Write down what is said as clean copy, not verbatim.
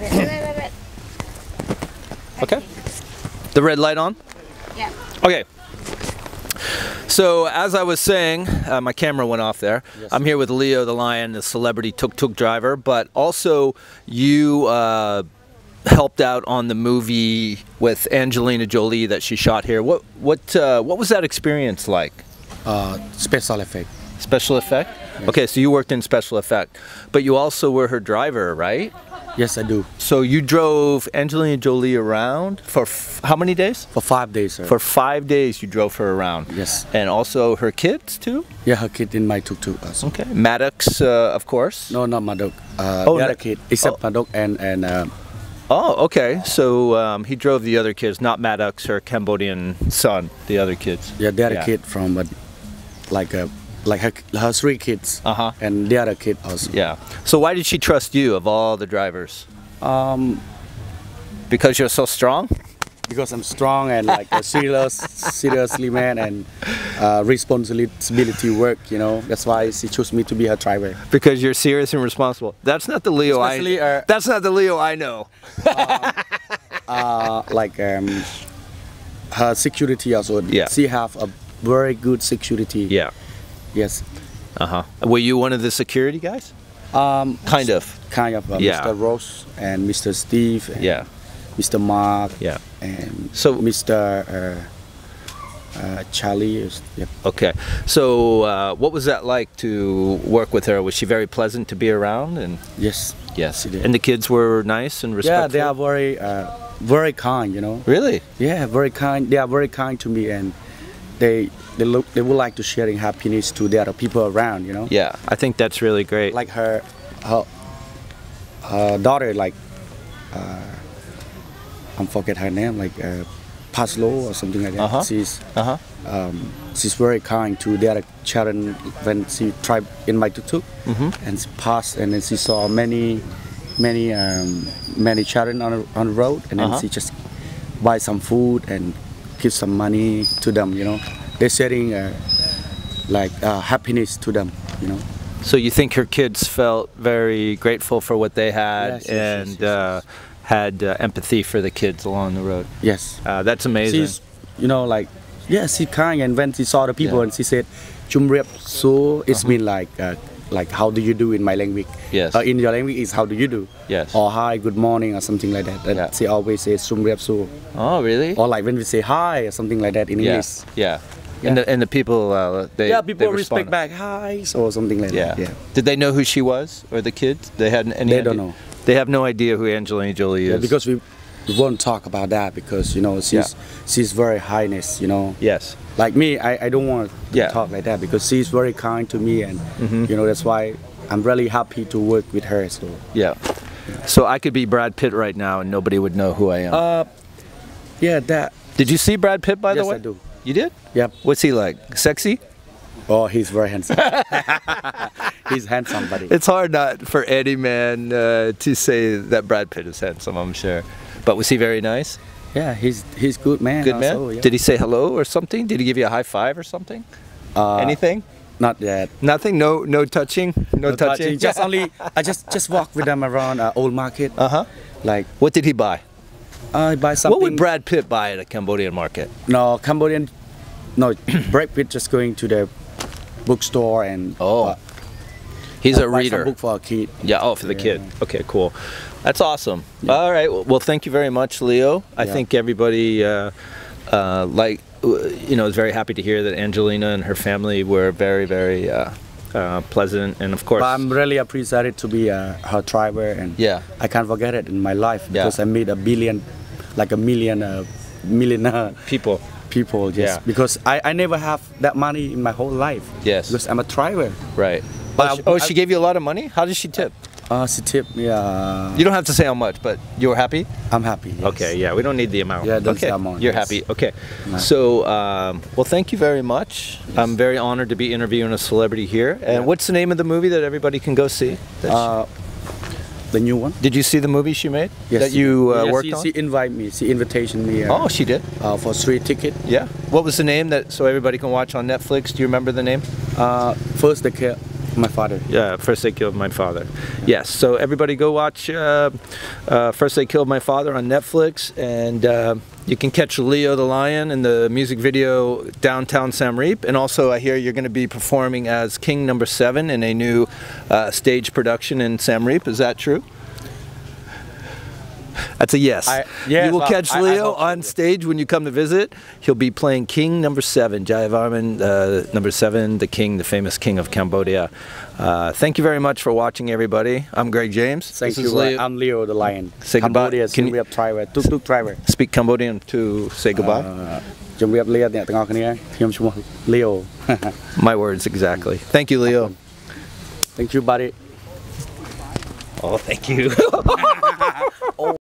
Wait. Okay. The red light on? Yeah. Okay. So, as I was saying, my camera went off there. Yes. I'm here with Leo the Lion, the celebrity tuk-tuk driver, but also you helped out on the movie with Angelina Jolie that she shot here. What was that experience like? Special effect. Special effect? Yes. Okay, so you worked in special effect, but you also were her driver, right? Yes, I do. So you drove Angelina Jolie around for how many days? For 5 days, sir. For 5 days you drove her around. Yes. And also her kids, too? Yeah, her kid in my tuk-tuk also. Okay. Maddox, of course? No, not Maddox. The other kid, except Maddox and oh, okay. So he drove the other kids, not Maddox, her Cambodian son, the other kids. Yeah, the other kid from, like her three kids and the other kid also. Yeah. So why did she trust you of all the drivers? Because you're so strong? Because I'm strong and like a seriously man and responsibility work, you know. That's why she chose me to be her driver. Because you're serious and responsible. That's not the Leo that's not the Leo I know. Her security also. Yeah. She have a very good security. Yeah. Yes. Were you one of the security guys? Kind of. Yeah. Mr. Rose and Mr. Steve. And Mr. Mark. Yeah. And so Mr. Charlie. Yep. Okay. So what was that like to work with her? Was she very pleasant to be around? And yes. Yes. And the kids were nice and respectful. Yeah, they are very, very kind. You know. Really? Yeah, very kind. They are very kind to me and. They would like to sharing happiness to the other people around, you know. Yeah, I think that's really great. Like her daughter, like I forget her name, like Paslo or something like that. She's very kind to the other children when she tried in my tuk-tuk and she passed and then she saw many children on the road and then she just buy some food and give some money to them, you know. They're sharing happiness to them, you know. So you think her kids felt very grateful for what they had had empathy for the kids along the road? Yes. That's amazing. She's, you know, like, yeah, she's kind, and when she saw the people and she said, Siem Reap, so it's mean like how do you do in my language? Yes. In your language is how do you do? Yes. Or hi, good morning, or something like that. And she always says Siem Reap so. Oh, really? Or like when we say hi or something like that in English. Yeah. And the people people respond. Respect back hi or something like that. Yeah. Did they know who she was or the kids? They had any. They don't know. They have no idea who Angelina Jolie is. Yeah, because we won't talk about that because you know she's very highness, you know. Yes. Like me, I don't want to talk like that because she's very kind to me and you know that's why I'm really happy to work with her. So so I could be Brad Pitt right now and nobody would know who I am. Did you see Brad Pitt by the way? Yes, I do. You did? Yep. What's he like? Sexy? Oh, he's very handsome. He's handsome, buddy. It's hard not for any man to say that Brad Pitt is handsome, I'm sure. But was he very nice? Yeah, he's good man. Good also, man. Yeah. Did he say hello or something? Did he give you a high five or something? Anything? Not yet. Nothing. No touching. No touching. Just only. I just walk with them around old market. Like. What did he buy? I buy something. What would Brad Pitt buy at a Cambodian market? No Cambodian. No, Brad Pitt just going to the bookstore and. Oh. He's a reader. Buy some book for a kid. Yeah. Oh, for the kid. Okay. Cool. That's awesome. Yeah. All right. Well, thank you very much, Leo. I think everybody, you know, is very happy to hear that Angelina and her family were very, very pleasant, and of course. But I'm really appreciated to be her driver, and I can't forget it in my life because I meet a millionaire people. People, yes. Yeah. Because I never have that money in my whole life. Yes. Because I'm a driver. Right. But she gave you a lot of money. How did she tip? She tipped me. You don't have to say how much, but you were happy? I'm happy, yes. Okay, yeah, we don't need the amount. Yeah, that's the amount. You're happy, okay. So, well, thank you very much. Yes. I'm very honored to be interviewing a celebrity here. And what's the name of the movie that everybody can go see? The new one. Did you see the movie she made? Yes. That you worked on? She invited me. She invitation me. Oh, she did? For free ticket. Yeah. What was the name so everybody can watch on Netflix? Do you remember the name? First They Killed My Father. Yeah, First They Killed My Father. Yeah. Yes, so everybody go watch First They Killed My Father on Netflix, and you can catch Leo the Lion in the music video downtown Siem Reap. And also I hear you're going to be performing as King No. 7 in a new stage production in Siem Reap. Is that true? That's a yes. Yes, you will catch Leo on stage when you come to visit. He'll be playing King No. 7, Jayavarman, No. 7, the king, the famous king of Cambodia. Thank you very much for watching, everybody. I'm Greg James. Thank you. I'm Leo the Lion. Say goodbye. Can we have driver? Tuk Tuk driver. Speak Cambodian to say goodbye. Leo. My words exactly. Thank you, Leo. Thank you, buddy. Oh, thank you.